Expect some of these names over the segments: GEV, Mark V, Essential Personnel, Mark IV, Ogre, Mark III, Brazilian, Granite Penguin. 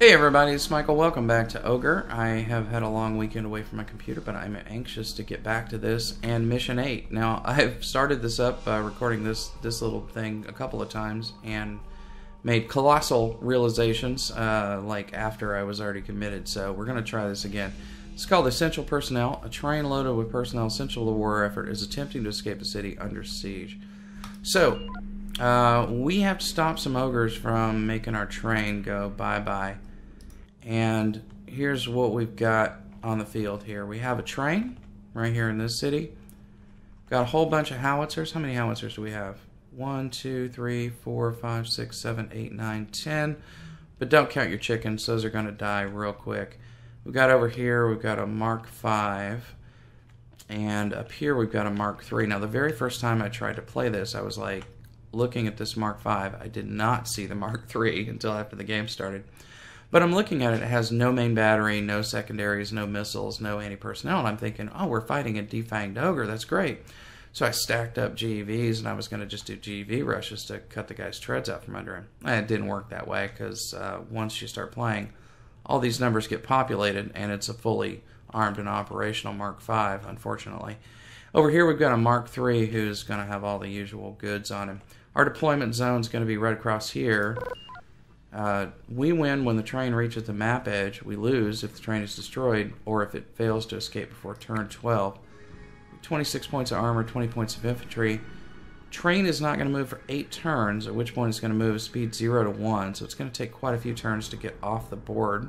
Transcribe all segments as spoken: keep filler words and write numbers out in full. Hey everybody, it's Michael. Welcome back to Ogre. I have had a long weekend away from my computer, but I'm anxious to get back to this and Mission eight. Now, I've started this up by recording this this little thing a couple of times and made colossal realizations, uh, like after I was already committed, so we're going to try this again. It's called Essential Personnel. A train loaded with personnel essential to the war effort is attempting to escape a city under siege. So, uh, we have to stop some ogres from making our train go bye-bye. And here's what we've got on the field here. We have a train right here in this city. Got a whole bunch of howitzers. How many howitzers do we have? One, two, three, four, five, six, seven, eight, nine, ten. But don't count your chickens. Those are going to die real quick. We've got over here, we've got a Mark five. And up here, we've got a Mark three. Now, the very first time I tried to play this, I was like looking at this Mark five. I did not see the Mark three until after the game started. But I'm looking at it, it has no main battery, no secondaries, no missiles, no anti-personnel, and I'm thinking, oh, we're fighting a defanged ogre, that's great. So I stacked up G E Vs, and I was going to just do G E V rushes to cut the guy's treads out from under him. And it didn't work that way, because uh, once you start playing, all these numbers get populated, and it's a fully armed and operational Mark five, unfortunately. Over here we've got a Mark three who's going to have all the usual goods on him. Our deployment zone's going to be right across here. Uh, we win when the train reaches the map edge. We lose if the train is destroyed or if it fails to escape before turn twelve. twenty-six points of armor, twenty points of infantry. Train is not going to move for eight turns, at which point it's going to move speed zero to one, so it's going to take quite a few turns to get off the board.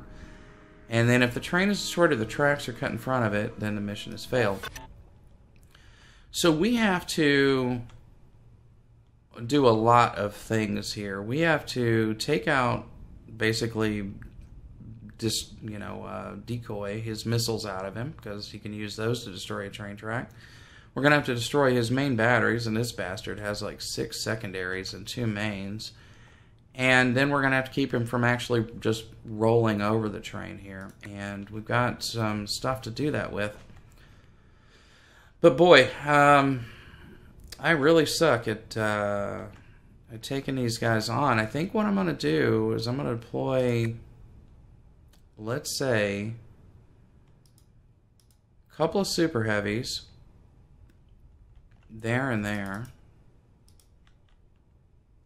And then if the train is destroyed or the tracks are cut in front of it, then the mission has failed. So we have to do a lot of things here. We have to take out, basically, just you know, uh, decoy his missiles out of him, because he can use those to destroy a train track. We're going to have to destroy his main batteries, and this bastard has like six secondaries and two mains. And then we're going to have to keep him from actually just rolling over the train here. And we've got some stuff to do that with. But boy, um... I really suck at, uh, at taking these guys on. I think what I'm going to do is I'm going to deploy, let's say, a couple of super heavies there and there.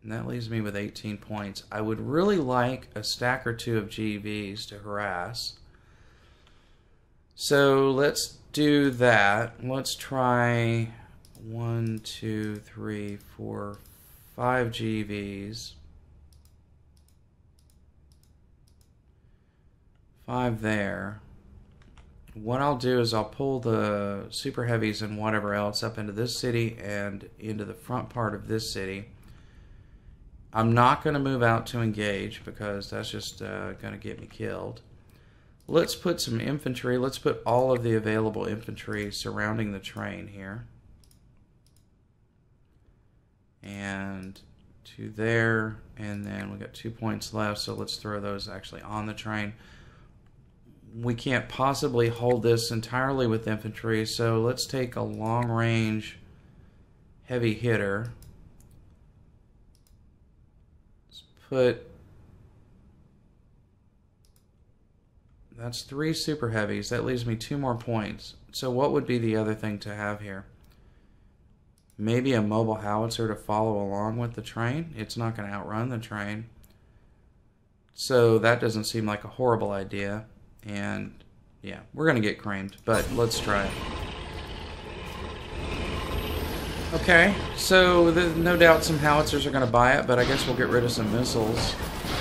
And that leaves me with eighteen points. I would really like a stack or two of G E Vs to harass. So let's do that. Let's try one, two, three, four, five G E Vs. Five there. What I'll do is I'll pull the super heavies and whatever else up into this city and into the front part of this city. I'm not going to move out to engage because that's just uh, going to get me killed. Let's put some infantry. Let's put all of the available infantry surrounding the train here. And two there, and then we got two points left, so let's throw those actually on the train. We can't possibly hold this entirely with infantry, so let's take a long-range heavy hitter. Let's put... That's three super heavies. That leaves me two more points. So what would be the other thing to have here? Maybe a mobile howitzer to follow along with the train. It's not going to outrun the train. So that doesn't seem like a horrible idea. And yeah, we're going to get creamed, but let's try it. Okay, so no doubt some howitzers are going to buy it, but I guess we'll get rid of some missiles.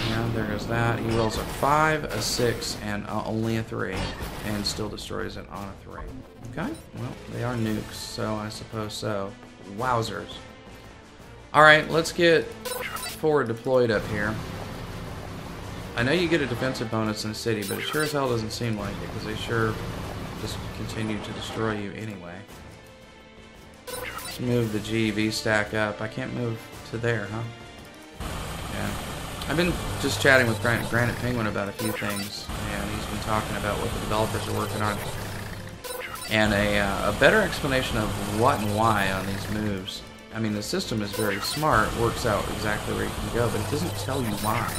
Yeah, there goes that. He rolls a five, a six, and uh, only a three, and still destroys it on a three. Okay, well, they are nukes, so I suppose so. Wowzers. Alright, let's get forward deployed up here. I know you get a defensive bonus in the city, but it sure as hell doesn't seem like it, because they sure just continue to destroy you anyway. Let's move the G E V stack up. I can't move to there, huh? Yeah. I've been just chatting with Granite, Granite Penguin about a few things, and he's been talking about what the developers are working on. And a, uh, a better explanation of what and why on these moves. I mean, the system is very smart, works out exactly where you can go, but it doesn't tell you why.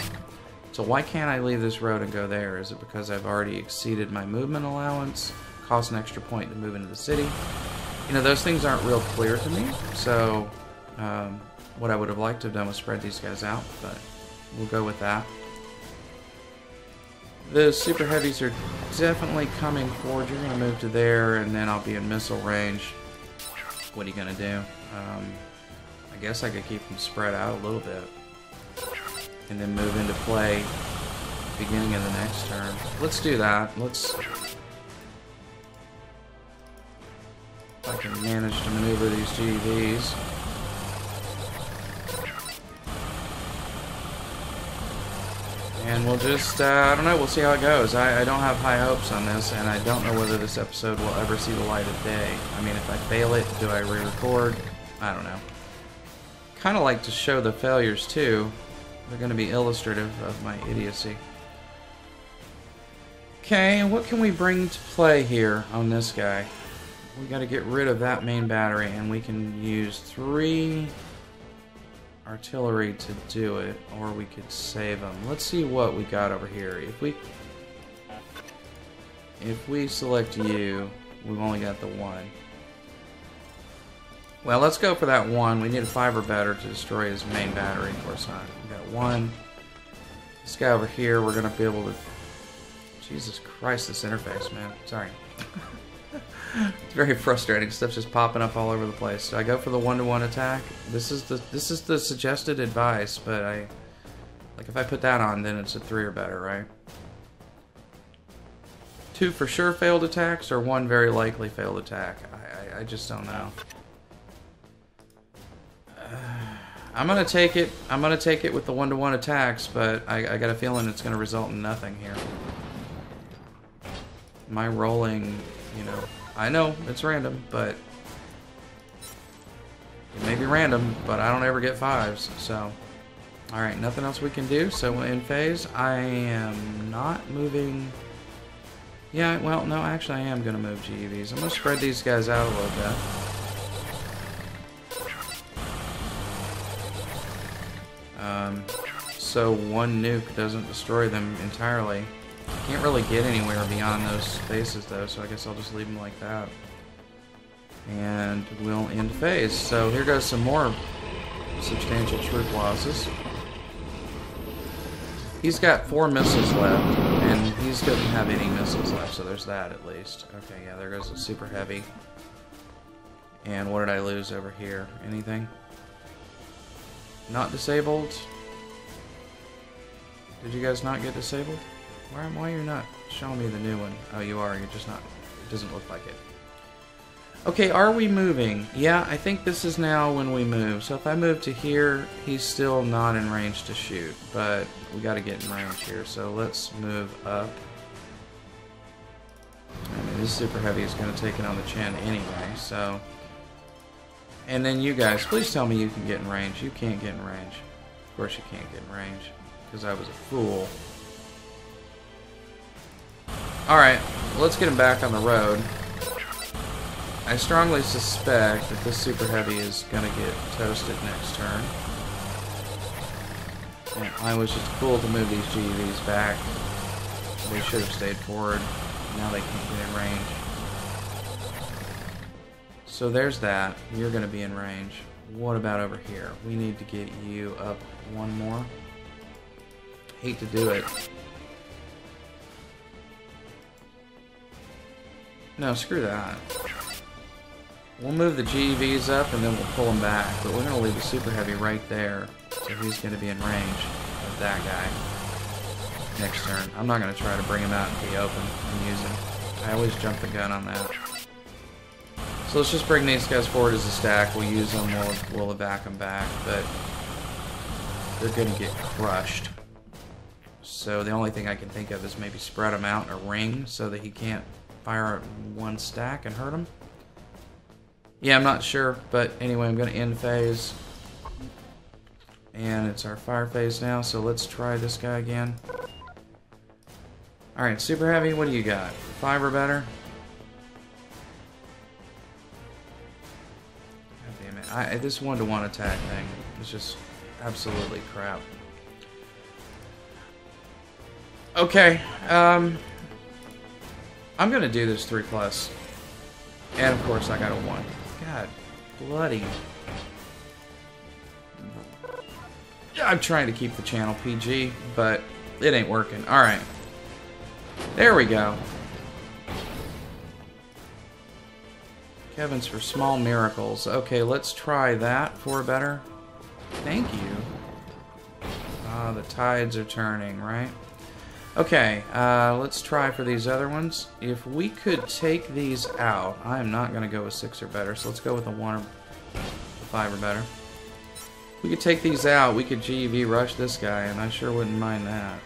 So why can't I leave this road and go there? Is it because I've already exceeded my movement allowance? Cost an extra point to move into the city? You know, those things aren't real clear to me, so um, what I would have liked to have done was spread these guys out, but we'll go with that. The super heavies are definitely coming forward. You're going to move to there, and then I'll be in missile range. What are you going to do? Um, I guess I could keep them spread out a little bit. And then move into play beginning of the next turn. Let's do that. Let's... If I can manage to maneuver these G E Vs. And we'll just, uh, I don't know, we'll see how it goes. I, I don't have high hopes on this, and I don't know whether this episode will ever see the light of day. I mean, if I fail it, do I re-record? I don't know. Kind of like to show the failures, too. They're going to be illustrative of my idiocy. Okay, and what can we bring to play here on this guy? We got to get rid of that main battery, and we can use three artillery to do it, or we could save them. Let's see what we got over here. If we if we select you, we've only got the one. Well, let's go for that one. We need a five or better to destroy his main battery. Of course not. We got one. This guy over here, we're gonna be able to. Jesus Christ, this interface, man. Sorry. It's very frustrating. Stuff's just popping up all over the place. So I go for the one-to-one attack. This is the this is the suggested advice, but I like if I put that on, then it's a three or better, right? Two for sure failed attacks, or one very likely failed attack. I I, I just don't know. Uh, I'm gonna take it. I'm gonna take it with the one-to-one attacks, but I, I got a feeling it's gonna result in nothing here. My rolling, you know. I know, it's random, but it may be random, but I don't ever get fives, so. Alright, nothing else we can do, so in phase, I am not moving... Yeah, well, no, actually I am going to move G E Vs. I'm going to spread these guys out a little bit. Um, so one nuke doesn't destroy them entirely. Can't really get anywhere beyond those spaces though, so I guess I'll just leave them like that. And we'll end phase. So here goes some more substantial troop losses. He's got four missiles left, and he doesn't have any missiles left, so there's that at least. Okay, yeah, there goes the super heavy. And what did I lose over here? Anything? Not disabled? Did you guys not get disabled? Why, why are you not showing me the new one? Oh, you are. You're just not... It doesn't look like it. Okay, are we moving? Yeah, I think this is now when we move. So if I move to here, he's still not in range to shoot. But we got to get in range here. So let's move up. I mean, this super heavy is going to take it on the chin anyway, so... And then you guys, please tell me you can get in range. You can't get in range. Of course you can't get in range. Because I was a fool. Alright, let's get him back on the road. I strongly suspect that this super heavy is going to get toasted next turn. And I was just cool to move these G E Vs back. They should have stayed forward. Now they can't get in range. So there's that. You're going to be in range. What about over here? We need to get you up one more. Hate to do it. No, screw that. We'll move the G E Vs up and then we'll pull them back, but we're going to leave the super heavy right there, so he's going to be in range of that guy next turn. I'm not going to try to bring him out into the open and use him. I always jump the gun on that. So let's just bring these guys forward as a stack. We'll use them, we'll, we'll evac them back, but they're going to get crushed. So the only thing I can think of is maybe spread them out in a ring so that he can't fire one stack and hurt him. Yeah, I'm not sure, but anyway, I'm going to end phase. And it's our fire phase now, so let's try this guy again. Alright, super heavy, what do you got? Five or better? God damn it. I, this one-to-one attack thing is just absolutely crap. Okay, um... I'm gonna do this three plus. And of course I got a one. God, bloody... I'm trying to keep the channel P G, but it ain't working. Alright. There we go. Kevin's for small miracles. Okay, let's try that for better. Thank you. Ah, the tides are turning, right? Okay, uh, let's try for these other ones. If we could take these out, I am not going to go with six or better, so let's go with a one or five or better. If we could take these out, we could G E V rush this guy, and I sure wouldn't mind that.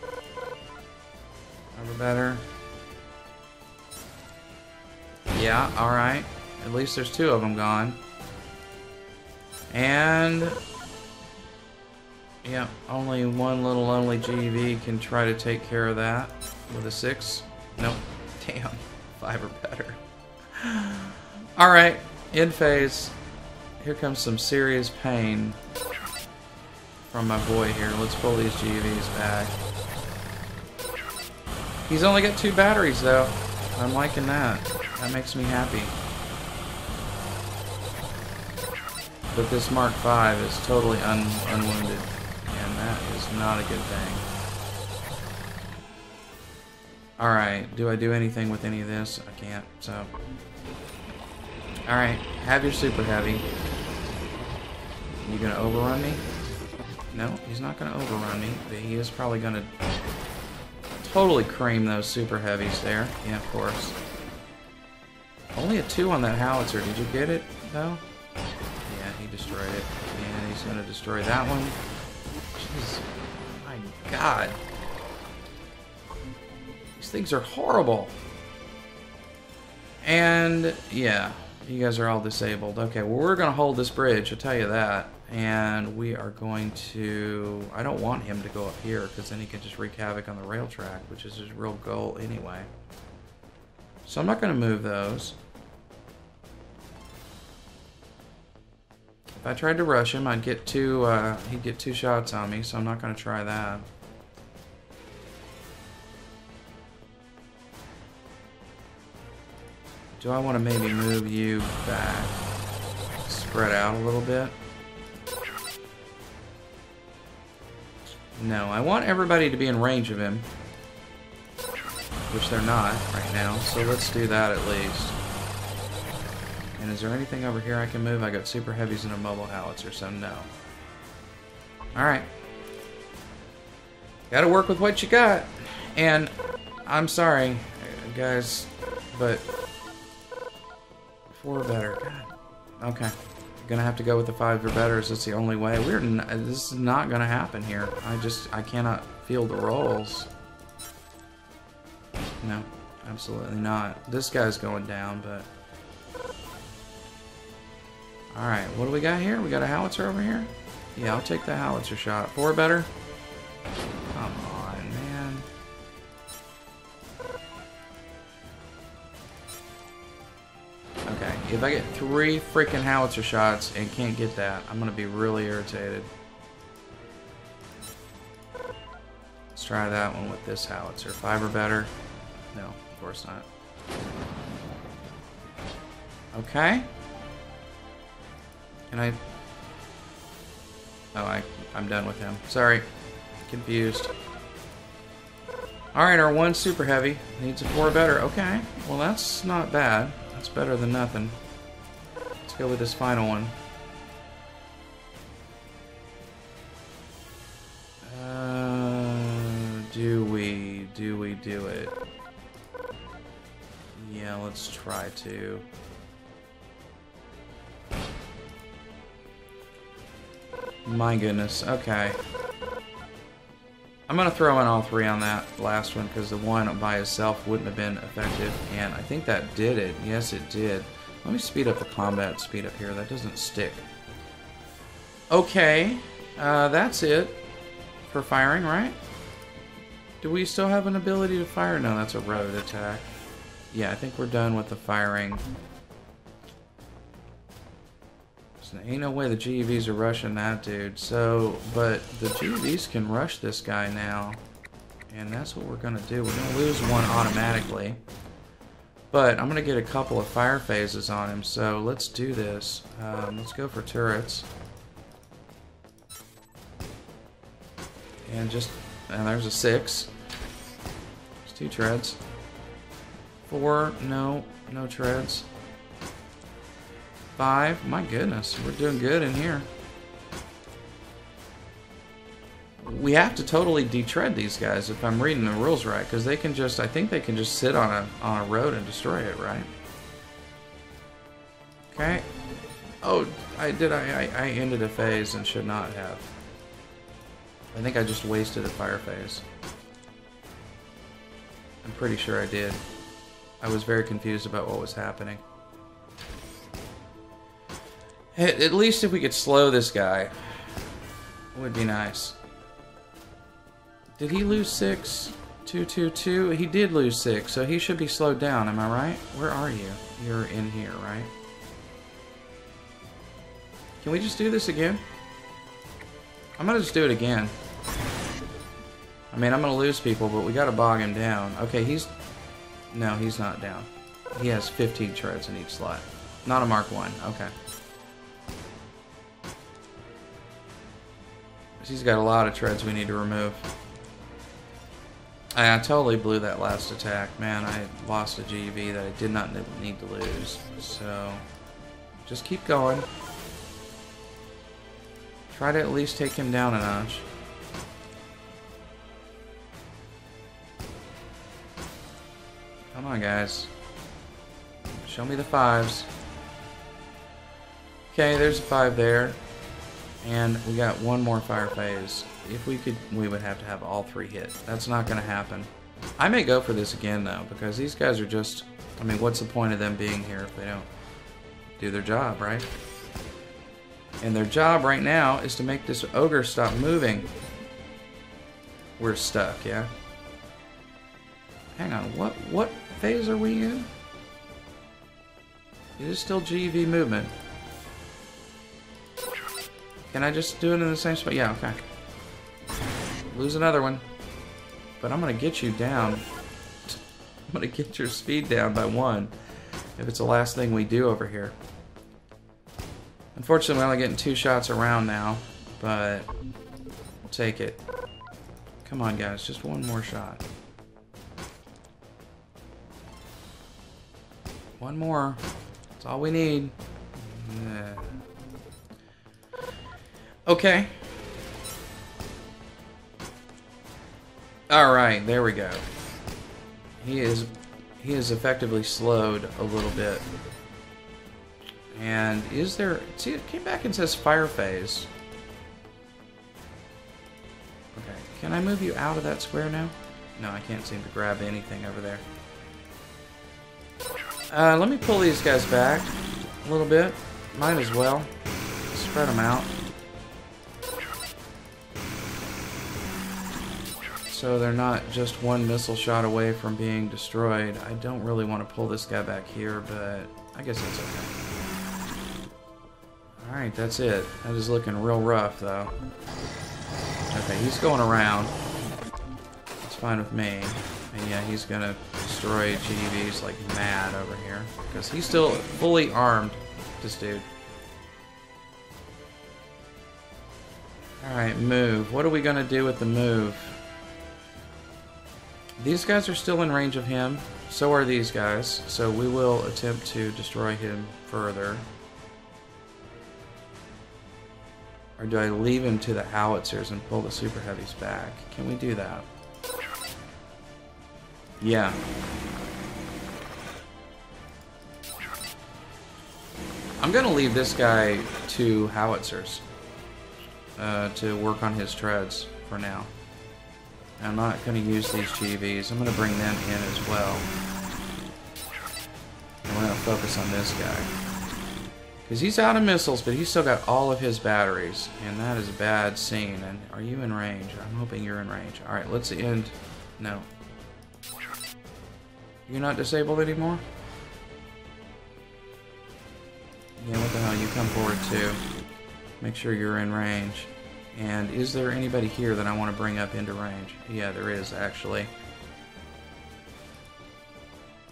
Five or better. Yeah, alright. At least there's two of them gone. And... yeah, only one little lonely G E V can try to take care of that. With a six. Nope. Damn. Five or better. Alright. End phase. Here comes some serious pain from my boy here. Let's pull these G E Vs back. He's only got two batteries, though. I'm liking that. That makes me happy. But this Mark five is totally un unwounded. And that is not a good thing. Alright, do I do anything with any of this? I can't, so... alright, have your super heavy. You gonna overrun me? No, he's not gonna overrun me. But he is probably gonna totally cream those super heavies there. Yeah, of course. Only a two on that howitzer. Did you get it, though? Yeah, he destroyed it. And he's going to destroy that one. Jeez. My God. These things are horrible. And, yeah. You guys are all disabled. Okay, well, we're going to hold this bridge. I'll tell you that. And we are going to... I don't want him to go up here, because then he can just wreak havoc on the rail track, which is his real goal anyway. So I'm not going to move those. If I tried to rush him, I'd get two, uh, he'd get two shots on me, so I'm not going to try that. Do I want to maybe move you back? Spread out a little bit? No, I want everybody to be in range of him. Which they're not right now, so let's do that at least. And is there anything over here I can move? I got super heavies and a mobile howitzer, so no. Alright. Gotta work with what you got. And I'm sorry, guys, but four or better. God. Okay. Gonna have to go with the five or better, so it's the only way. We're n this is not gonna happen here. I just I cannot feel the rolls. No, absolutely not. This guy's going down, but... alright, what do we got here? We got a howitzer over here? Yeah, I'll take the howitzer shot. Four better? Come on, man. Okay, if I get three freaking howitzer shots and can't get that, I'm gonna be really irritated. Let's try that one with this howitzer. Five or better? No, of course not. Okay. And I... oh, I, I'm done with him. Sorry. Confused. Alright, our one super heavy needs a four better. Okay. Well, that's not bad. That's better than nothing. Let's go with this final one. Uh, do we? Do we do it? Yeah, let's try to. My goodness, okay. I'm gonna throw in all three on that last one, because the one by itself wouldn't have been effective, and I think that did it. Yes, it did. Let me speed up the combat speed up here. That doesn't stick. Okay, uh, that's it for firing, right? Do we still have an ability to fire? No, that's a road attack. Yeah, I think we're done with the firing. So there ain't no way the G E Vs are rushing that dude. So, but the G E Vs can rush this guy now. And that's what we're going to do. We're going to lose one automatically. But I'm going to get a couple of fire phases on him, so let's do this. Um, let's go for turrets. And just... and there's a six. There's two treads. Four, no, no treads. Five, my goodness, we're doing good in here. We have to totally detread these guys if I'm reading the rules right, because they can just, I think they can just sit on a, on a road and destroy it, right? Okay. Oh, I did, I, I, I ended a phase and should not have. I think I just wasted a fire phase. I'm pretty sure I did. I was very confused about what was happening. At least if we could slow this guy, it would be nice. Did he lose six? Two, two, two? He did lose six, so he should be slowed down, am I right? Where are you? You're in here, right? Can we just do this again? I'm gonna just do it again. I mean, I'm gonna lose people, but we gotta bog him down. Okay, he's... no, he's not down. He has fifteen treads in each slot. Not a Mark one, okay. He's got a lot of treads we need to remove. I totally blew that last attack. Man, I lost a G E V that I did not need to lose. So, just keep going. Try to at least take him down a notch. Come on, guys. Show me the fives. Okay, there's a five there. And we got one more fire phase. If we could, we would have to have all three hit. That's not going to happen. I may go for this again, though, because these guys are just... I mean, what's the point of them being here if they don't do their job, right? And their job right now is to make this ogre stop moving. We're stuck, yeah? Hang on, what, what phase are we in? It is still G E V movement. Can I just do it in the same spot? Yeah, okay. Lose another one. But I'm going to get you down. I'm going to get your speed down by one. If it's the last thing we do over here. Unfortunately, we're only getting two shots around now. But we'll take it. Come on, guys. Just one more shot. One more. That's all we need. Yeah. Okay. Alright, there we go. He is he is effectively slowed a little bit. And is there... see, it came back and says fire phase. Okay, can I move you out of that square now? No, I can't seem to grab anything over there. Uh, let me pull these guys back a little bit. Might as well. Spread them out. So they're not just one missile shot away from being destroyed. I don't really want to pull this guy back here, but I guess that's okay. Alright, that's it. That is looking real rough, though. Okay, he's going around. That's fine with me. And yeah, he's going to destroy G E Vs like mad over here. Because he's still fully armed, this dude. Alright, move. What are we going to do with the move? These guys are still in range of him. So are these guys. So we will attempt to destroy him further. Or do I leave him to the howitzers and pull the super heavies back? Can we do that? Yeah. I'm going to leave this guy to howitzers. Uh, to work on his treads for now. I'm not going to use these G E Vs. I'm going to bring them in as well. And we're going to focus on this guy. Because he's out of missiles, but he's still got all of his batteries. And that is a bad scene. And are you in range? I'm hoping you're in range. Alright, let's end. No. You're not disabled anymore? Yeah, what the hell? You come forward too. Make sure you're in range. And is there anybody here that I want to bring up into range? Yeah, there is, actually.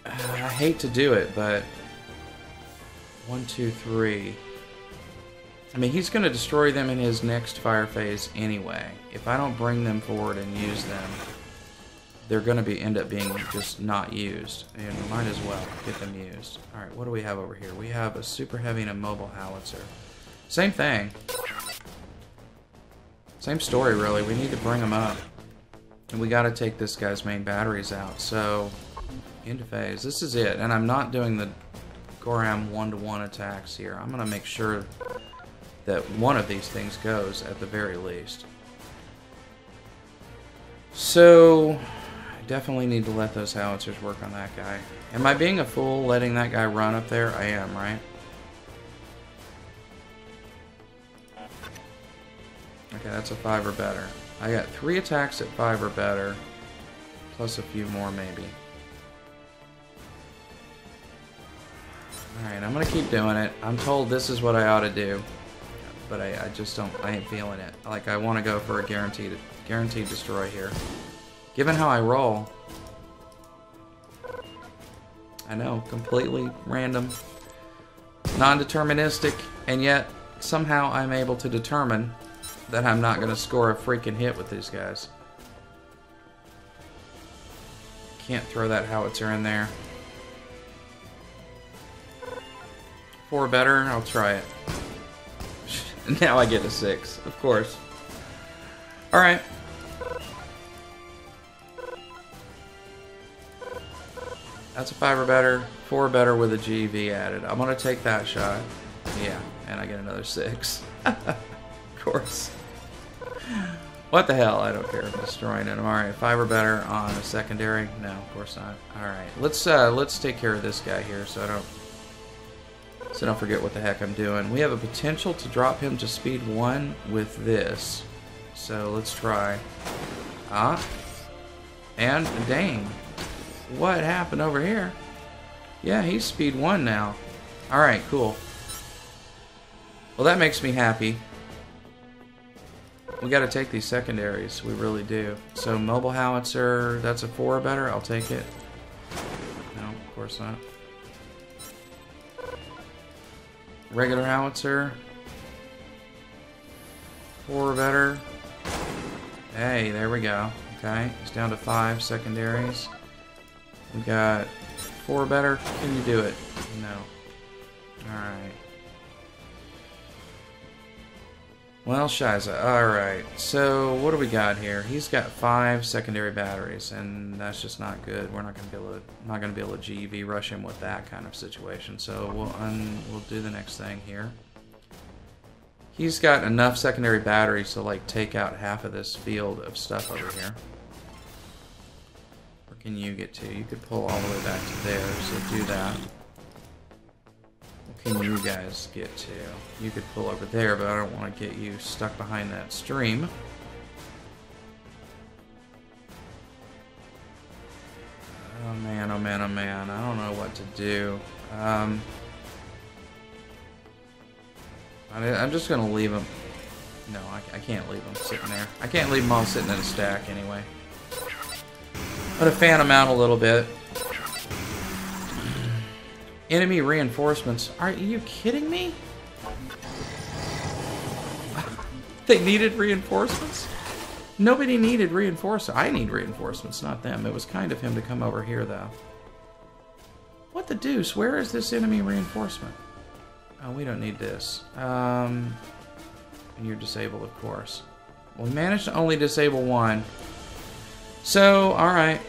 Uh, I hate to do it, but... One, two, three... I mean, he's going to destroy them in his next fire phase anyway. If I don't bring them forward and use them, they're going to be end up being just not used. And we might as well get them used. Alright, what do we have over here? We have a super heavy and a mobile howitzer. Same thing. Same story, really. We need to bring them up. And we got to take this guy's main batteries out. So, into phase. This is it. And I'm not doing the Goram one-to-one attacks here. I'm going to make sure that one of these things goes at the very least. So, I definitely need to let those howitzers work on that guy. Am I being a fool letting that guy run up there? I am, right? Okay, that's a five or better. I got three attacks at five or better, plus a few more maybe. Alright, I'm gonna keep doing it. I'm told this is what I ought to do. But I, I just don't, I ain't feeling it. Like, I want to go for a guaranteed, guaranteed destroy here. Given how I roll. I know, completely random, non-deterministic, and yet somehow I'm able to determine that I'm not going to score a freaking hit with these guys. Can't throw that howitzer in there. Four better, I'll try it. Now I get a six, of course. Alright. That's a five or better. Four or better with a G E V added. I'm going to take that shot. Yeah, and I get another six. Of course. What the hell? I don't care. I'm destroying it. Alright, five or better on a secondary? No, of course not. Alright, let's, uh, let's take care of this guy here so I don't... So don't forget what the heck I'm doing. We have a potential to drop him to speed one with this. So let's try. Ah. And dang. What happened over here? Yeah, he's speed one now. Alright, cool. Well, that makes me happy. We gotta take these secondaries. We really do. So mobile howitzer, that's a four or better. I'll take it. No, of course not. Regular howitzer. Four or better. Hey, there we go. Okay, it's down to five secondaries. We got four or better. Can you do it? No. Alright. Well, Shiza. Alright, so what do we got here? He's got five secondary batteries, and that's just not good. We're not going to be able to, not going to be able to G E V rush him with that kind of situation. So we'll un, we'll do the next thing here. He's got enough secondary batteries to like take out half of this field of stuff over here. Where can you get to? You could pull all the way back to there, so do that. Can you guys get to? You could pull over there, but I don't want to get you stuck behind that stream. Oh man, oh man, oh man. I don't know what to do. Um, I, I'm just going to leave them. No, I, I can't leave them sitting there. I can't leave them all sitting in a stack anyway. I'm going to fan them out a little bit. Enemy reinforcements. Are you kidding me? They needed reinforcements? Nobody needed reinforcements. I need reinforcements, not them. It was kind of him to come over here, though. What the deuce? Where is this enemy reinforcement? Oh, we don't need this. Um, and you're disabled, of course. Well, we managed to only disable one. So, alright.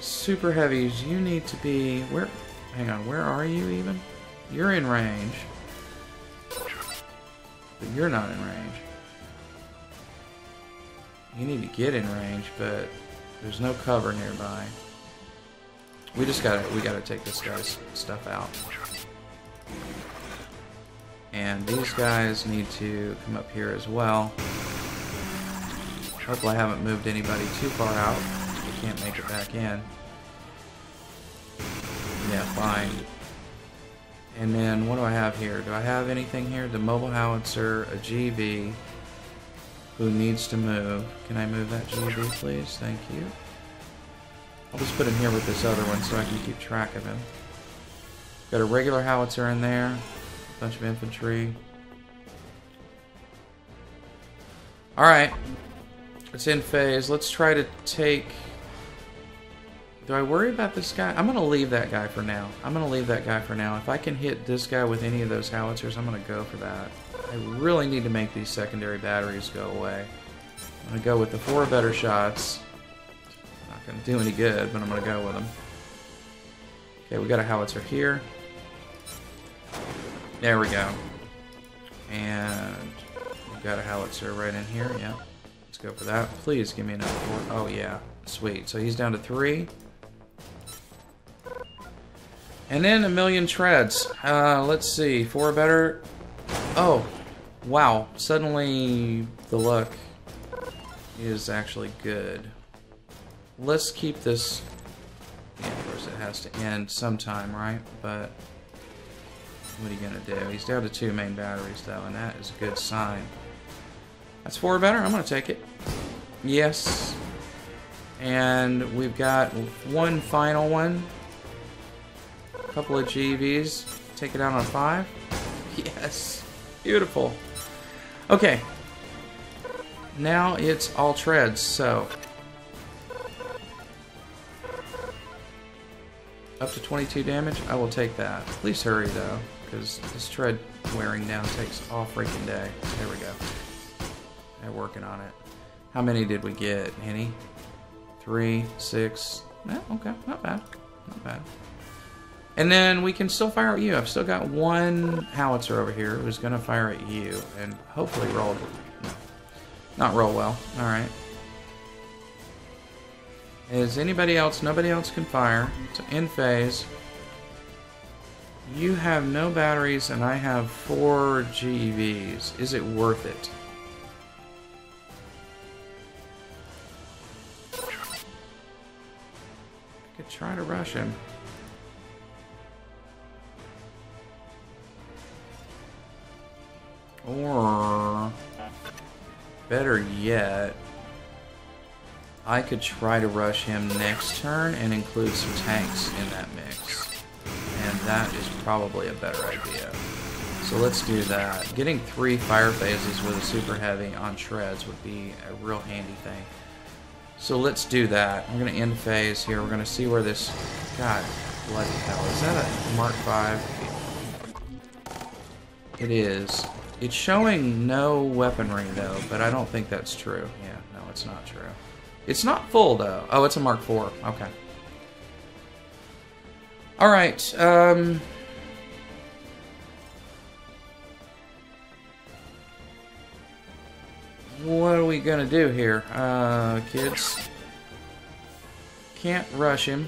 Super heavies, you need to be... Where... Hang on, where are you even? You're in range. But you're not in range. You need to get in range, but there's no cover nearby. We just gotta, we gotta take this guy's stuff out. And these guys need to come up here as well. Hopefully I haven't moved anybody too far out. They can't make it back in. Yeah, fine. And then, what do I have here? Do I have anything here? The mobile howitzer, a G V, who needs to move. Can I move that G E V, please? Thank you. I'll just put him here with this other one so I can keep track of him. Got a regular howitzer in there, a bunch of infantry. Alright, it's in phase. Let's try to take... Do I worry about this guy? I'm going to leave that guy for now. I'm going to leave that guy for now. If I can hit this guy with any of those howitzers, I'm going to go for that. I really need to make these secondary batteries go away. I'm going to go with the four better shots. Not going to do any good, but I'm going to go with them. Okay, we got a howitzer here. There we go. And we've got a howitzer right in here. Yeah, let's go for that. Please give me another four. Oh, yeah. Sweet. So he's down to three. And then a million treads. Uh, let's see, four better. Oh, wow. Suddenly the luck is actually good. Let's keep this. Yeah, of course it has to end sometime, right? But what are you going to do? He's down to two main batteries, though, and that is a good sign. That's four better. I'm going to take it. Yes. And we've got one final one. Couple of G E Vs. Take it out on five. Yes. Beautiful. Okay. Now it's all treads, so... Up to twenty-two damage? I will take that. Please hurry, though, because this tread wearing down takes all freaking day. There we go. They're working on it. How many did we get? Any? Three, six... No, okay. Not bad. Not bad. And then we can still fire at you. I've still got one howitzer over here who's going to fire at you and hopefully roll... No, not roll well. Alright. Is anybody else... Nobody else can fire. So in phase. You have no batteries and I have four G E Vs. Is it worth it? I could try to rush him. Or, better yet, I could try to rush him next turn and include some tanks in that mix. And that is probably a better idea. So let's do that. Getting three fire phases with a super heavy on treads would be a real handy thing. So let's do that. I'm going to end phase here. We're going to see where this... God, bloody hell. Is that a Mark five? It is. It's showing no weaponry, though, but I don't think that's true. Yeah, no, it's not true. It's not full, though. Oh, it's a Mark four. Okay. Alright, um... what are we gonna do here, uh, kids? Can't rush him.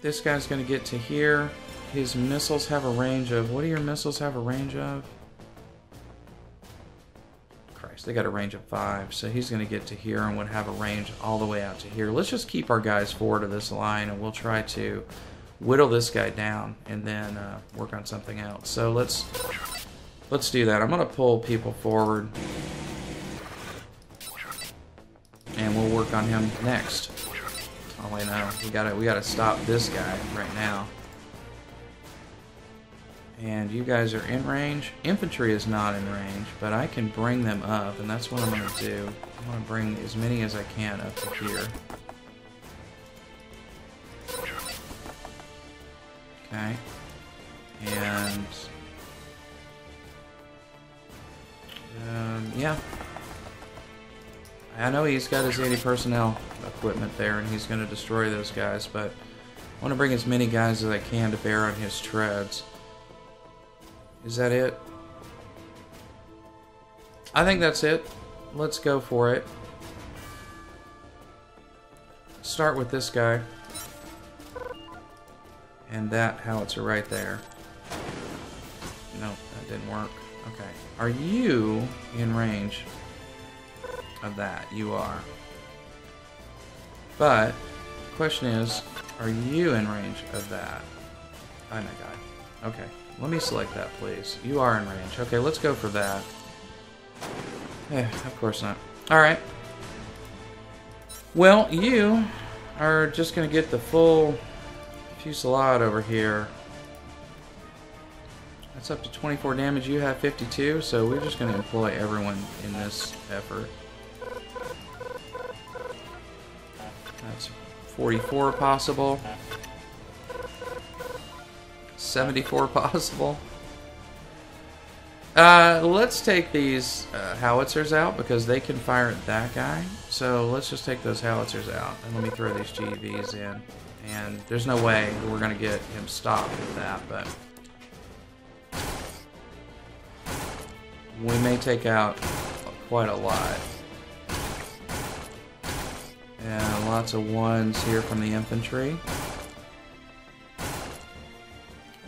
This guy's gonna get to here. His missiles have a range of... What do your missiles have a range of? Christ, they got a range of five. So he's going to get to here and would have a range all the way out to here. Let's just keep our guys forward of this line and we'll try to whittle this guy down and then uh, work on something else. So let's, let's do that. I'm going to pull people forward. And we'll work on him next. Oh, I know. We gotta, we gotta stop this guy right now. And you guys are in range. Infantry is not in range, but I can bring them up, and that's what I'm going to do. I'm going to bring as many as I can up to here. Okay. And... Um, yeah. I know he's got his anti-personnel equipment there, and he's going to destroy those guys, but I want to bring as many guys as I can to bear on his treads. Is that it? I think that's it. Let's go for it. Start with this guy. And that howitzer right there. No, that didn't work. Okay. Are you in range of that? You are. But, the question is, are you in range of that? Oh my god. Okay. Let me select that, please. You are in range. Okay, let's go for that. Eh, of course not. Alright. Well, you are just going to get the full fusillade over here. That's up to twenty-four damage. You have fifty-two, so we're just going to employ everyone in this effort. That's forty-four possible. seventy-four possible. Uh, let's take these uh, howitzers out because they can fire at that guy. So let's just take those howitzers out and let me throw these G E Vs in. And there's no way that we're going to get him stopped with that, but we may take out quite a lot. And lots of ones here from the infantry.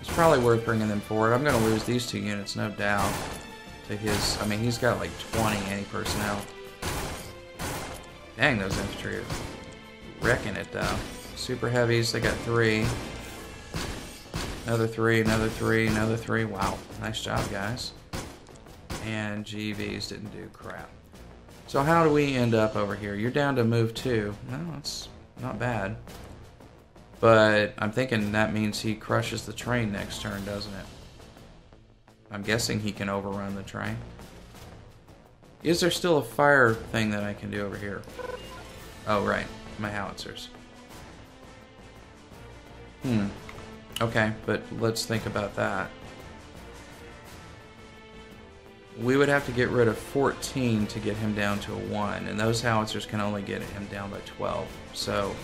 It's probably worth bringing them forward. I'm going to lose these two units, no doubt, to his... I mean, he's got like twenty anti-personnel. Dang, those infantry are wrecking it, though. Super heavies, they got three. Another three, another three, another three. Wow, nice job, guys. And G Vs didn't do crap. So how do we end up over here? You're down to move two. No, that's not bad. But I'm thinking that means he crushes the train next turn, doesn't it? I'm guessing he can overrun the train. Is there still a fire thing that I can do over here? Oh, right. My howitzers. Hmm. Okay, but let's think about that. We would have to get rid of fourteen to get him down to a one, and those howitzers can only get him down by twelve, so...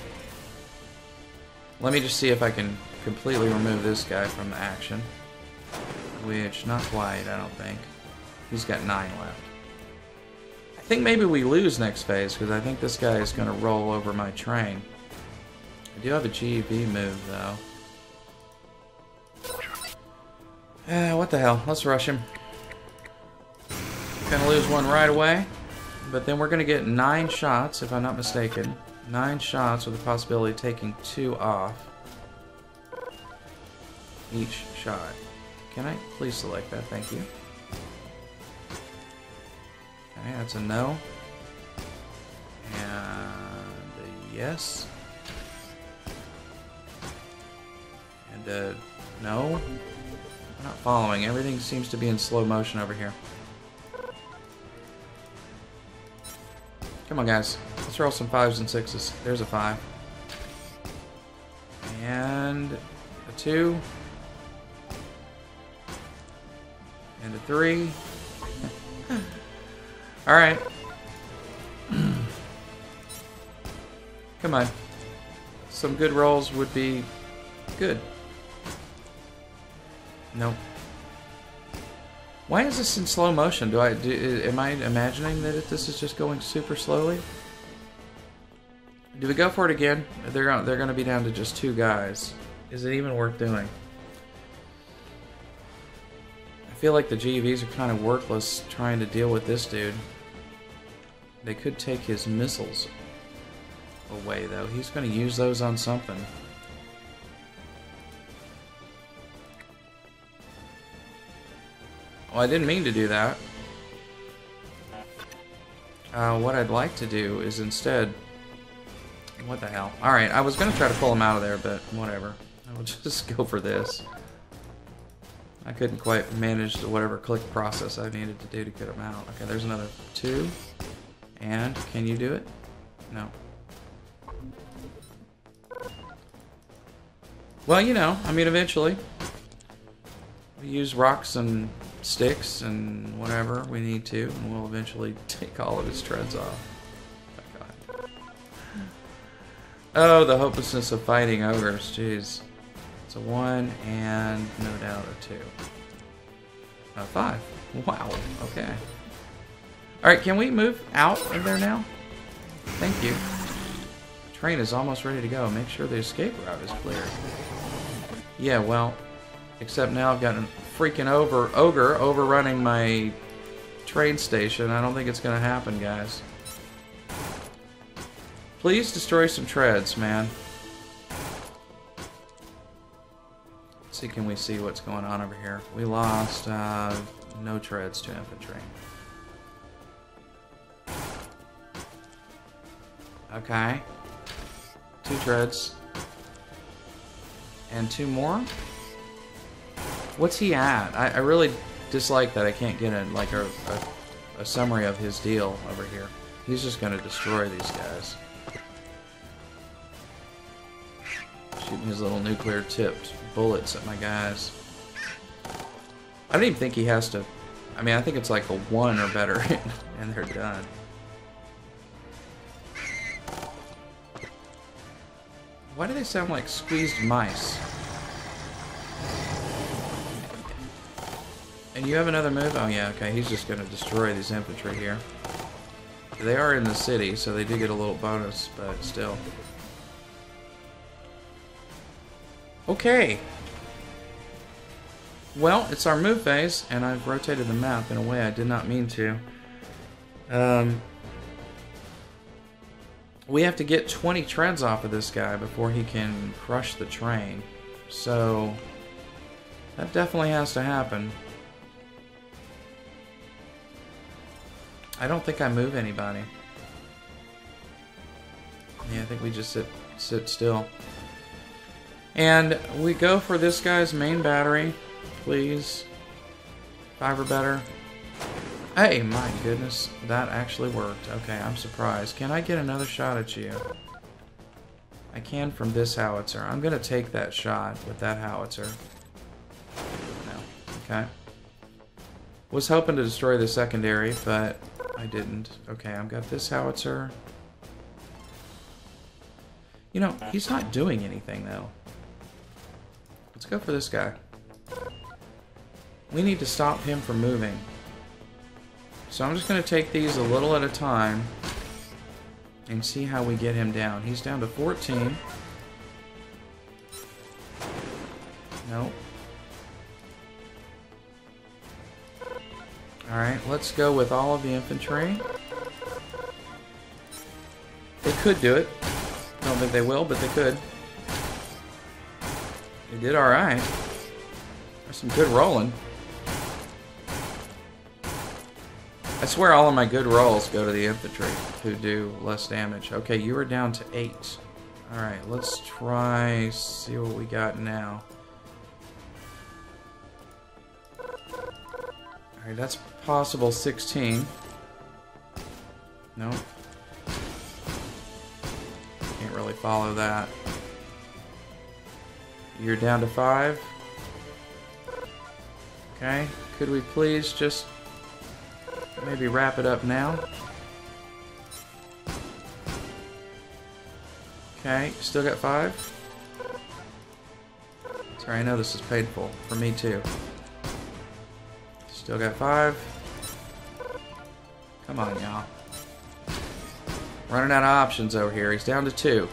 Let me just see if I can completely remove this guy from the action. Which, not quite, I don't think. He's got nine left. I think maybe we lose next phase, because I think this guy is going to roll over my train. I do have a G E V move, though. Eh, what the hell. Let's rush him. Going to lose one right away. But then we're going to get nine shots, if I'm not mistaken. Nine shots with the possibility of taking two off each shot. Can I please select that? Thank you. Okay, that's a no. And a yes. And a no. I'm not following. Everything seems to be in slow motion over here. Come on, guys. Let's roll some fives and sixes. There's a five. And a two. And a three. Alright. Come on. Some good rolls would be good. Nope. Why is this in slow motion? Do I do? Am I imagining that this is just going super slowly? Do we go for it again? They're gonna, they're going to be down to just two guys. Is it even worth doing? I feel like the G E Vs are kind of worthless trying to deal with this dude. They could take his missiles away, though. He's going to use those on something. Well, I didn't mean to do that. Uh, what I'd like to do is instead... What the hell? Alright, I was going to try to pull him out of there, but whatever. I will just go for this. I couldn't quite manage the whatever click process I needed to do to get him out. Okay, there's another two. And, can you do it? No. Well, you know, I mean, eventually. We use rocks and sticks and whatever we need to, and we'll eventually take all of his treads off. Oh, the hopelessness of fighting ogres, jeez. It's a one and no doubt a two. A five. Wow, okay. Alright, can we move out of there now? Thank you. The train is almost ready to go. Make sure the escape route is clear. Yeah, well, except now I've got a freaking over ogre overrunning my train station. I don't think it's going to happen, guys. Please destroy some treads, man. Let's see, can we see what's going on over here? We lost uh, no treads to infantry. Okay. Two treads. And two more? What's he at? I, I really dislike that I can't get a, like a, a, a summary of his deal over here. He's just going to destroy these guys. Shooting his little nuclear-tipped bullets at my guys. I don't even think he has to... I mean, I think it's like a one or better, and they're done. Why do they sound like squeezed mice? And you have another move? Oh yeah, okay, he's just gonna destroy these infantry here. They are in the city, so they do get a little bonus, but still. Okay! Well, it's our move phase, and I've rotated the map in a way I did not mean to. Um... We have to get twenty treads off of this guy before he can crush the train. So, that definitely has to happen. I don't think I move anybody. Yeah, I think we just sit, sit still. And we go for this guy's main battery, please. Five or better. Hey, my goodness, that actually worked. Okay, I'm surprised. Can I get another shot at you? I can from this howitzer. I'm gonna take that shot with that howitzer. No, okay. Was hoping to destroy the secondary, but I didn't. Okay, I've got this howitzer. You know, he's not doing anything, though. Let's go for this guy. We need to stop him from moving. So I'm just going to take these a little at a time and see how we get him down. He's down to fourteen. Nope. Alright, let's go with all of the infantry. They could do it. I don't think they will, but they could. They did alright. There's some good rolling. I swear all of my good rolls go to the infantry, who do less damage. Okay, you are down to eight. Alright, let's try... see what we got now. Alright, that's possible sixteen. Nope. Can't really follow that. You're down to five. Okay, could we please just... maybe wrap it up now. Okay, still got five. Sorry, I know this is painful. For me too. Still got five. Come on, y'all. Running out of options over here. He's down to two.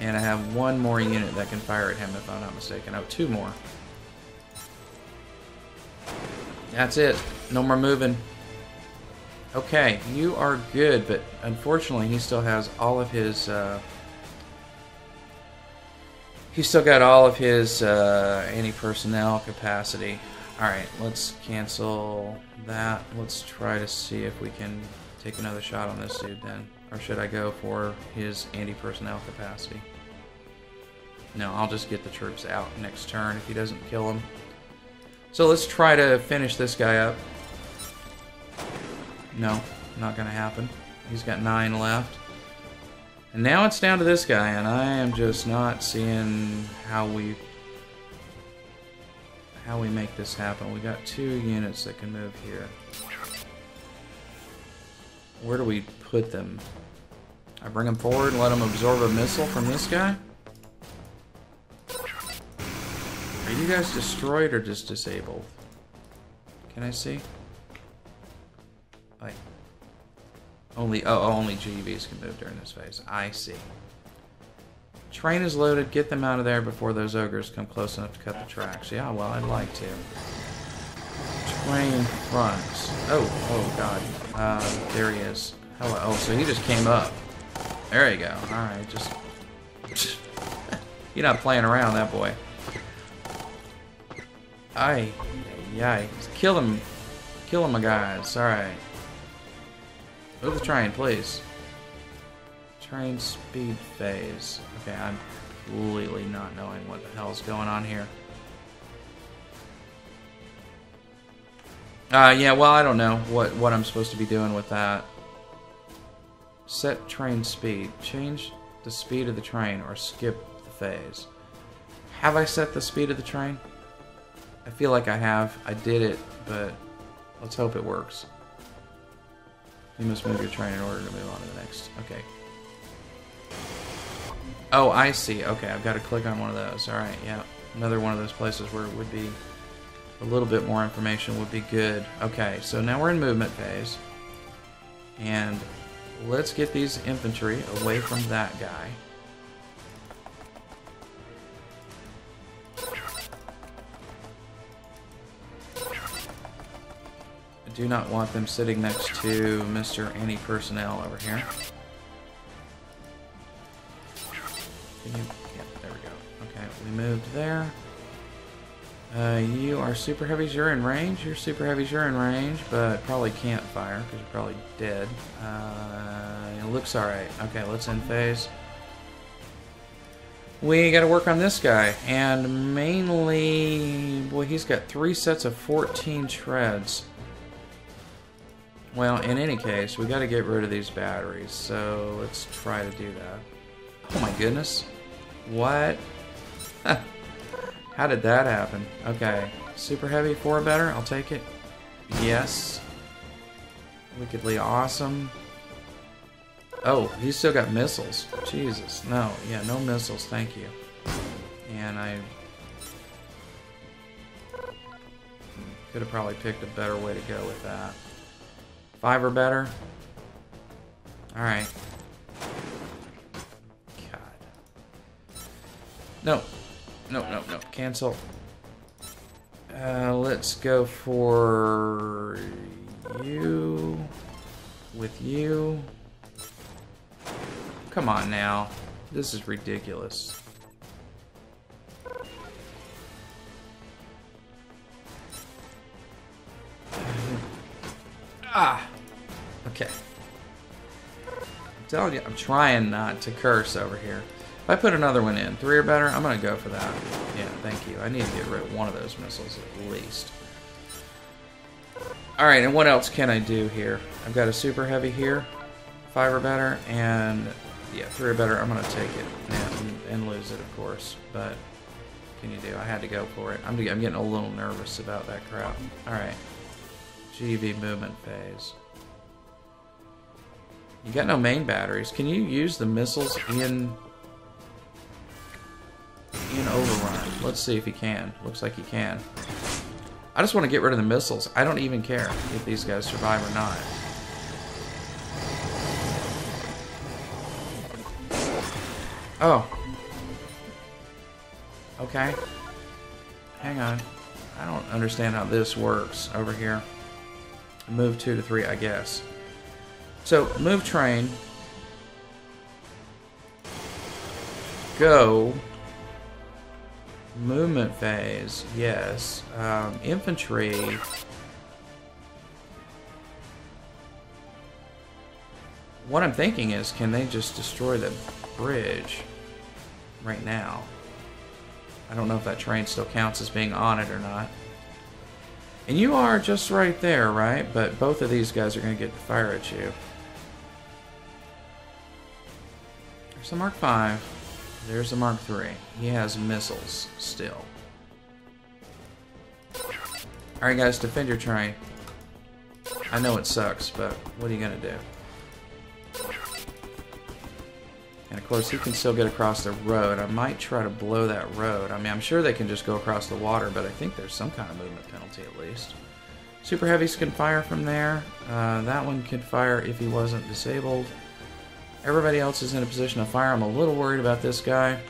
And I have one more unit that can fire at him if I'm not mistaken. Oh, two more. That's it. No more moving. Okay, you are good, but unfortunately he still has all of his, uh... he's still got all of his, uh, anti-personnel capacity. Alright, let's cancel that. Let's try to see if we can take another shot on this dude then. Or should I go for his anti-personnel capacity? No, I'll just get the troops out next turn if he doesn't kill them. So let's try to finish this guy up. No, not gonna happen. He's got nine left. And now it's down to this guy, and I am just not seeing how we how we make this happen. We got two units that can move here. Where do we put them? I bring them forward and let them absorb a missile from this guy? Are you guys destroyed or just disabled? Can I see? Like, only, oh, only G E Vs can move during this phase. I see. Train is loaded. Get them out of there before those ogres come close enough to cut the tracks. Yeah, well, I'd like to. Train fronts. Oh, oh, God. Uh, there he is. Hello. Oh, so he just came up. There you go. Alright, just... You're not playing around, that boy. Aye, aye, kill him, kill him, my guys. All right. Go to the train, please. Train speed phase. Okay, I'm completely not knowing what the hell's going on here. Uh, yeah, well, I don't know what what I'm supposed to be doing with that. Set train speed. Change the speed of the train or skip the phase. Have I set the speed of the train? I feel like I have. I did it, but let's hope it works. You must move your train in order to move on to the next. Okay. Oh, I see. Okay, I've got to click on one of those. Alright, yeah. Another one of those places where it would be a little bit more information would be good. Okay, so now we're in movement phase. And let's get these infantry away from that guy. I do not want them sitting next to Mister Anti-Personnel over here. Can you, yeah, there we go. Okay, we moved there. Uh, you are super heavies, you're in range. You're super heavies, you're in range, but probably can't fire because you're probably dead. Uh, it looks alright. Okay, let's end phase. We gotta work on this guy, and mainly, boy, he's got three sets of fourteen treads. Well, in any case, we gotta get rid of these batteries, so let's try to do that. Oh my goodness. What? How did that happen? Okay. Super heavy, four better. I'll take it. Yes. Wickedly awesome. Oh, he's still got missiles. Jesus. No. Yeah, no missiles. Thank you. And I could have probably picked a better way to go with that. Five or better. Alright. God. No. No, no, no. Cancel. Uh, let's go for you. With you. Come on now. This is ridiculous. Ah! Okay. I'm telling you, I'm trying not to curse over here. If I put another one in, three or better, I'm going to go for that. Yeah, thank you. I need to get rid of one of those missiles at least. Alright, and what else can I do here? I've got a super heavy here, five or better, and yeah, three or better, I'm going to take it and, and lose it, of course. But what can you do? I had to go for it. I'm, I'm getting a little nervous about that crap. Alright, G E V movement phase. You got no main batteries. Can you use the missiles in... in overrun? Let's see if he can. Looks like he can. I just want to get rid of the missiles. I don't even care if these guys survive or not. Oh. Okay. Hang on. I don't understand how this works over here. Move two to three, I guess. So, move train. Go. Movement phase, yes. Um, infantry. What I'm thinking is, can they just destroy the bridge right now? I don't know if that train still counts as being on it or not. And you are just right there, right? But both of these guys are going to get to fire at you. There's the Mark five. There's the Mark three. He has missiles still. Alright guys, defend your train. I know it sucks, but what are you gonna do? And of course he can still get across the road. I might try to blow that road. I mean, I'm sure they can just go across the water, but I think there's some kind of movement penalty at least. Super heavies can fire from there. Uh, that one could fire if he wasn't disabled. Everybody else is in a position to fire. I'm a little worried about this guy.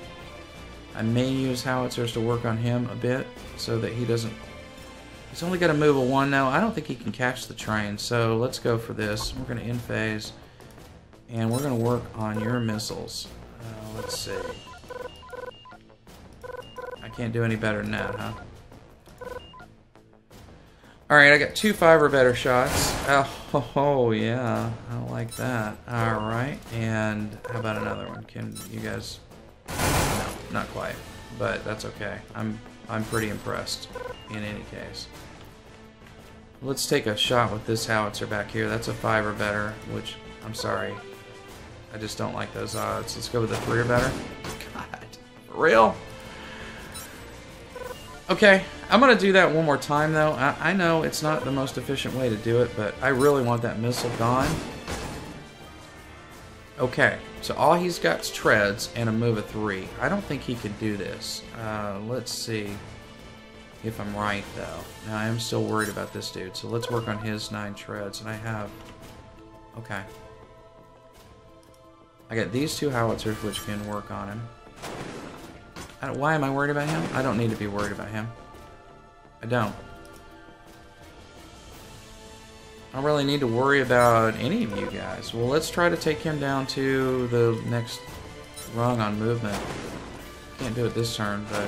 I may use howitzers to work on him a bit so that he doesn't... He's only got to move a one now. I don't think he can catch the train, so let's go for this. We're going to end phase, and we're going to work on your missiles. Uh, let's see. I can't do any better than that, huh? Alright, I got two five or better shots. Oh, oh yeah, I like that. Alright, and how about another one? Can you guys... No, not quite, but that's okay. I'm, I'm pretty impressed in any case. Let's take a shot with this howitzer back here. That's a five or better, which, I'm sorry, I just don't like those odds. Let's go with a three or better. God, for real? Okay, I'm going to do that one more time, though. I, I know it's not the most efficient way to do it, but I really want that missile gone. Okay, so all he's got is treads and a move of three. I don't think he could do this. Uh, let's see if I'm right, though. Now, I am still worried about this dude, so let's work on his nine treads. And I have... Okay. I got these two howitzers, which can work on him. I don't, why am I worried about him? I don't need to be worried about him. I don't. I don't really need to worry about any of you guys. Well, let's try to take him down to the next rung on movement. Can't do it this turn, but...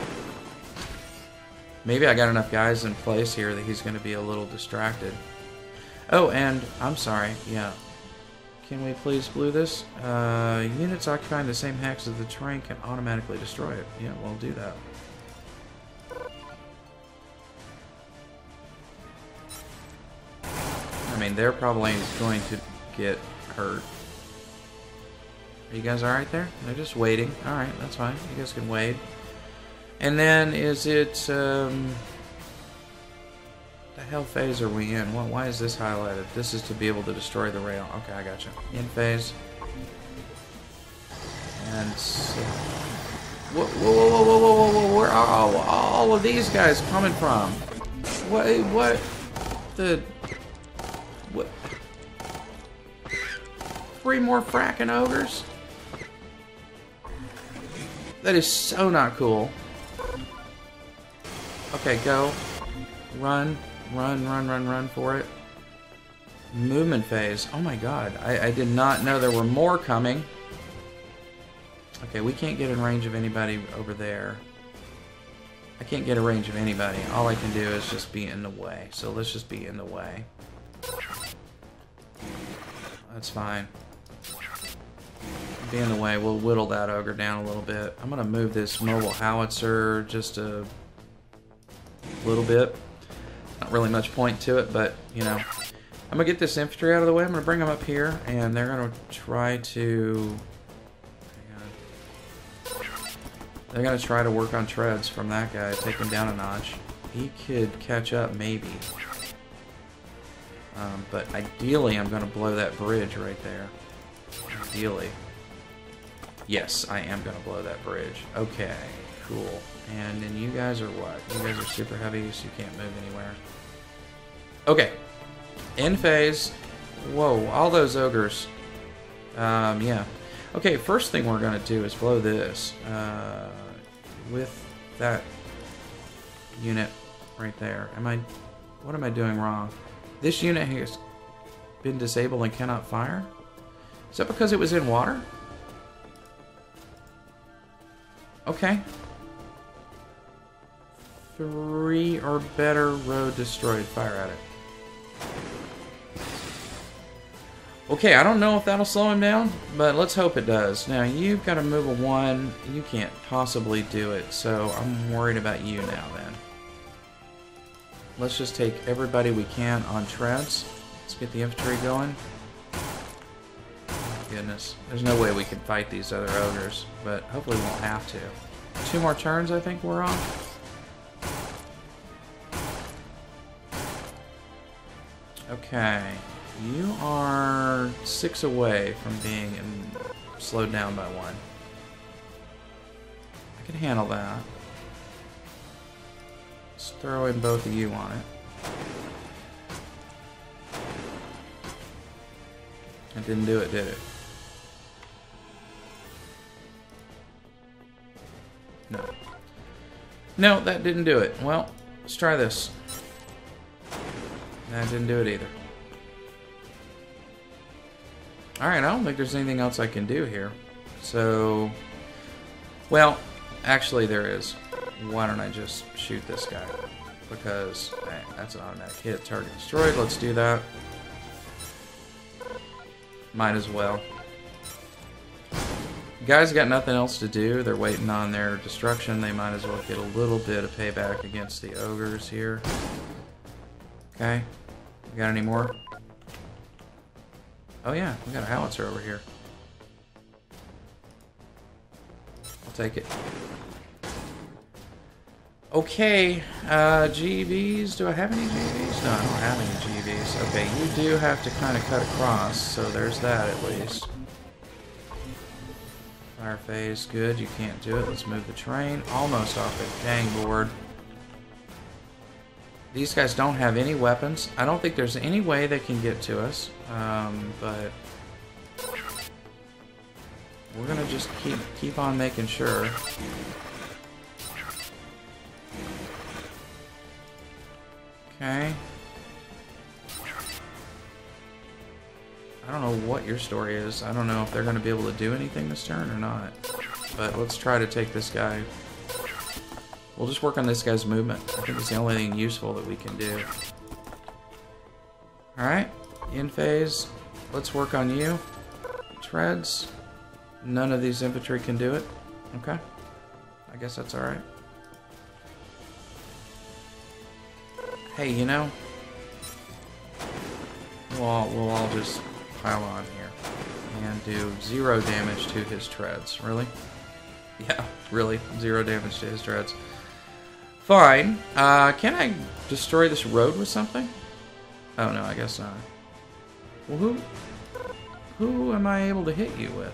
Maybe I got enough guys in place here that he's going to be a little distracted. Oh, and I'm sorry, yeah. Can we please blue this? Uh, units occupying the same hex as the terrain can automatically destroy it. Yeah, we'll do that. I mean, they're probably going to get hurt. Are you guys alright there? They're just waiting. Alright, that's fine. You guys can wait. And then, is it... Um, the hell phase are we in? What, why is this highlighted? This is to be able to destroy the rail. Okay, I gotcha. In phase. And... So, whoa, whoa, whoa, whoa, whoa, whoa, whoa, where are all, all of these guys coming from? What, what, the... What? Three more fracking ogres? That is so not cool. Okay, go. Run. Run, run, run, run for it. Movement phase. Oh my god. I, I did not know there were more coming. Okay, we can't get in range of anybody over there. I can't get in range of anybody. All I can do is just be in the way. So let's just be in the way. That's fine. Be in the way. We'll whittle that ogre down a little bit. I'm going to move this mobile howitzer just a little bit. Not really much point to it, but, you know. I'm going to get this infantry out of the way. I'm going to bring them up here, and they're going to try to... Hang on. They're going to try to work on treads from that guy. Take him down a notch. He could catch up, maybe. Um, but ideally, I'm going to blow that bridge right there. Ideally. Yes, I am going to blow that bridge. Okay, cool. And then you guys are what? You guys are super heavy, so you can't move anywhere. Okay. End phase. Whoa, all those ogres. Um, yeah. Okay, first thing we're going to do is blow this. Uh, with that unit right there. Am I... What am I doing wrong? This unit has been disabled and cannot fire? Is that because it was in water? Okay. Three or better road destroyed. Fire at it. Okay, I don't know if that'll slow him down, but let's hope it does. Now, you've got to move a one. You can't possibly do it, so I'm worried about you now, then. Let's just take everybody we can on treads. Let's get the infantry going. Goodness. There's no way we can fight these other ogres, but hopefully we won't have to. Two more turns, I think we're on. Okay. You are six away from being slowed down by one. I can handle that. Let's throw in both of you on it. It didn't do it, did it? No. No, that didn't do it. Well, let's try this. That didn't do it either. Alright, I don't think there's anything else I can do here. So... Well, actually there is. Why don't I just shoot this guy? because dang, that's an automatic hit. Target destroyed. Let's do that. Might as well. Guys got nothing else to do. They're waiting on their destruction. They might as well get a little bit of payback against the ogres here. Okay. We got any more? Oh yeah, we got a howitzer over here. I'll take it. Okay, uh, G E Vs. Do I have any G E Vs? No, I don't have any G E Vs. Okay, you do have to kind of cut across, so there's that at least. Fire phase, good. You can't do it. Let's move the train. Almost off the dang board. These guys don't have any weapons. I don't think there's any way they can get to us, um, but we're gonna just keep keep on making sure. Okay. I don't know what your story is. I don't know if they're gonna be able to do anything this turn or not. But let's try to take this guy. We'll just work on this guy's movement. I think it's the only thing useful that we can do. Alright. In phase. Let's work on you. Treads. None of these infantry can do it. Okay. I guess that's alright. Hey, you know, we'll all, we'll all just pile on here and do zero damage to his treads. Really? Yeah, really. Zero damage to his treads. Fine. Uh, can I destroy this road with something? Oh, no, I guess not. Well, who, who am I able to hit you with?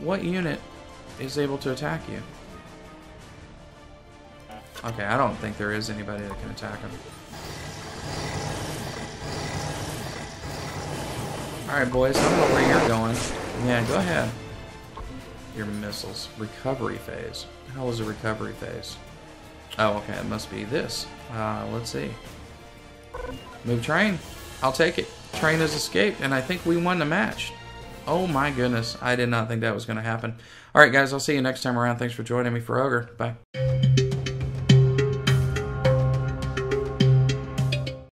What unit is able to attack you? Okay, I don't think there is anybody that can attack him. Alright, boys, I don't know where you're going. Yeah, go ahead. Your missiles. Recovery phase. How is a recovery phase? Oh, okay, it must be this. Uh, let's see. Move train. I'll take it. Train has escaped, and I think we won the match. Oh my goodness, I did not think that was going to happen. Alright, guys, I'll see you next time around. Thanks for joining me for Ogre. Bye.